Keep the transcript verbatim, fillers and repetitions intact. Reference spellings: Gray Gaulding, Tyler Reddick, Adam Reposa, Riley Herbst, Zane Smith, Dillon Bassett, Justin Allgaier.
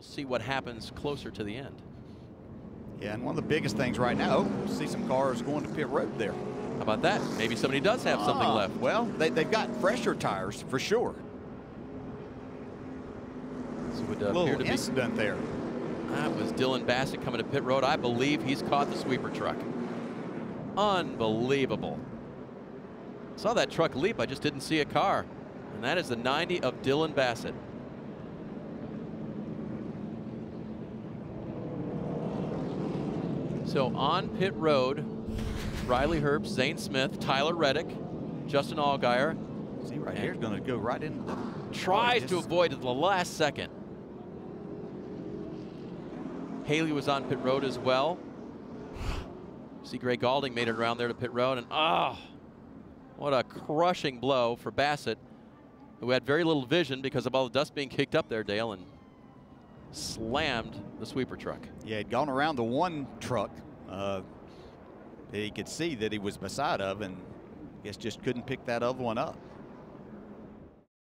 We'll see what happens closer to the end. Yeah, and one of the biggest things right now, oh, see some cars going to pit road there. How about that? Maybe somebody does have ah, something left. Well, they, they've got fresher tires for sure. This would appear little to be incident there. That was Dillon Bassett coming to pit road. I believe he's caught the sweeper truck. Unbelievable. Saw that truck leap. I just didn't see a car. And that is the ninety of Dillon Bassett. So on pit road, Riley Herbst, Zane Smith, Tyler Reddick, Justin Allgaier. See right here is going to go right into the... Tries to avoid it the last second. Haley was on pit road as well. See Gray Gaulding made it around there to pit road, and oh, what a crushing blow for Bassett, who had very little vision because of all the dust being kicked up there, Dale, and slammed the sweeper truck. Yeah, he'd gone around the one truck uh, that he could see that he was beside of, and I guess just couldn't pick that other one up.